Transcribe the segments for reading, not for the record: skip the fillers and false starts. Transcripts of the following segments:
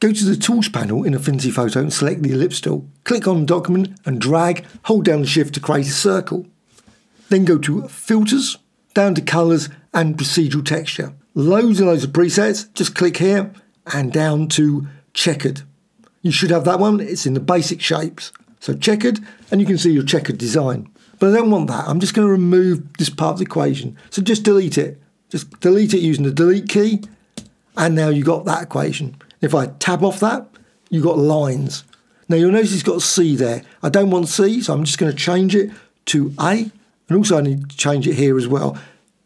Go to the Tools panel in Affinity Photo and select the ellipse tool. Click on Document and drag, hold down Shift to create a circle. Then go to Filters, down to Colors and Procedural Texture. Loads and loads of presets, just click here and down to Checkered. You should have that one, it's in the basic shapes. So Checkered, and you can see your checkered design. But I don't want that, I'm just going to remove this part of the equation. So just delete it. Just delete it using the delete key, and now you've got that equation. If I tab off that, you've got lines. Now you'll notice it's got C there. I don't want C, so I'm just going to change it to A, and also I need to change it here as well.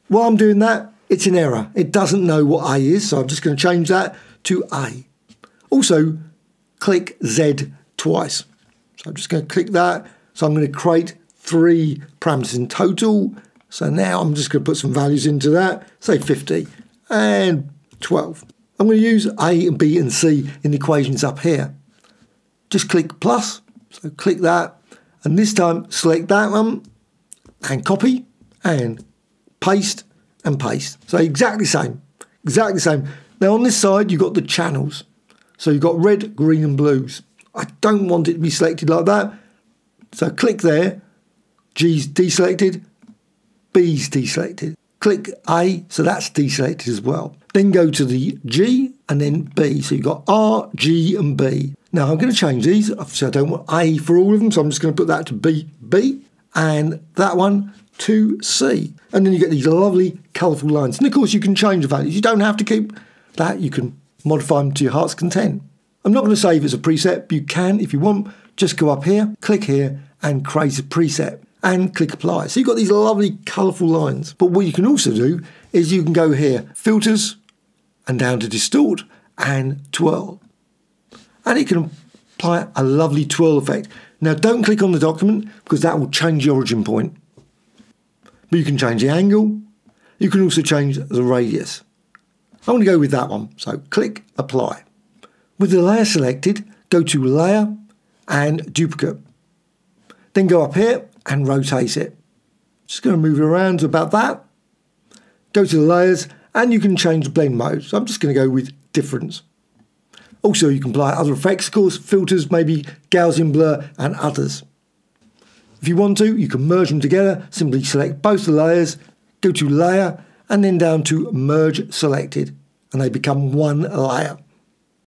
While I'm doing that, it's an error. It doesn't know what A is, so I'm just going to change that to A. Also, click Z twice. So I'm just going to click that. So I'm going to create 3 parameters in total. So now I'm just going to put some values into that, say 50 and 12. I'm going to use A and B and C in the equations up here. Just click plus, so click that, and this time select that one and copy and paste. So exactly the same, exactly the same. Now on this side you've got the channels. So you've got red, green and blues. I don't want it to be selected like that. So click there, G's deselected, B's deselected. Click A, so that's deselected as well. Then go to the G and then B. So you've got R, G and B. Now I'm going to change these. Obviously I don't want A for all of them, so I'm just going to put that to B, B, and that one to C. And then you get these lovely colourful lines. And of course you can change the values. You don't have to keep that. You can modify them to your heart's content. I'm not going to save as a preset, but you can, if you want, just go up here, click here and create a preset. And click apply. So you've got these lovely colourful lines. But what you can also do is you can go here, filters, and down to distort and twirl. And it can apply a lovely twirl effect. Now don't click on the document because that will change the origin point. But you can change the angle. You can also change the radius. I'm going to go with that one. So click apply. With the layer selected, go to layer and duplicate. Then go up here and rotate it. Just going to move it around to about that. Go to the layers and you can change blend mode. So I'm just going to go with difference. Also you can apply other effects, of course, filters, maybe Gaussian blur and others. If you want to, you can merge them together. Simply select both the layers, go to layer and then down to merge selected, and they become one layer.